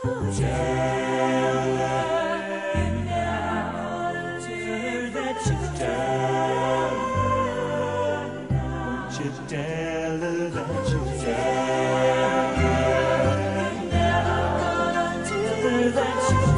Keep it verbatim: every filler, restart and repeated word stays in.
That you